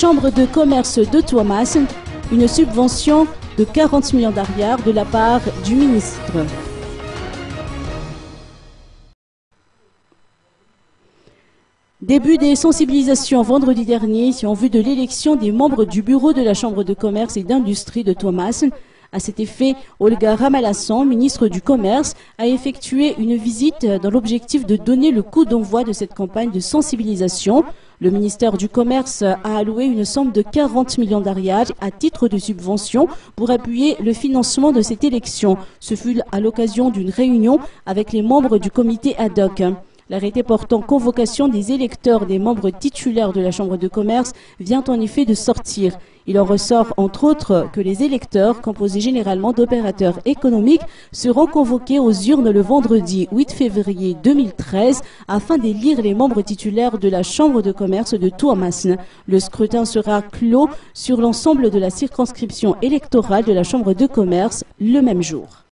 Chambre de commerce de Toamasina, une subvention de 40 millions d'ariares de la part du ministre. Début des sensibilisations vendredi dernier en vue de l'élection des membres du bureau de la Chambre de commerce et d'industrie de Toamasina. À cet effet, Olga Ramalason, ministre du Commerce, a effectué une visite dans l'objectif de donner le coup d'envoi de cette campagne de sensibilisation. Le ministère du Commerce a alloué une somme de 40 millions d'ariares à titre de subvention pour appuyer le financement de cette élection. Ce fut à l'occasion d'une réunion avec les membres du comité ad hoc. L'arrêté portant convocation des électeurs des membres titulaires de la Chambre de commerce vient en effet de sortir. Il en ressort entre autres que les électeurs, composés généralement d'opérateurs économiques, seront convoqués aux urnes le vendredi 8 février 2013 afin d'élire les membres titulaires de la Chambre de commerce de Toamasina. Le scrutin sera clos sur l'ensemble de la circonscription électorale de la Chambre de commerce le même jour.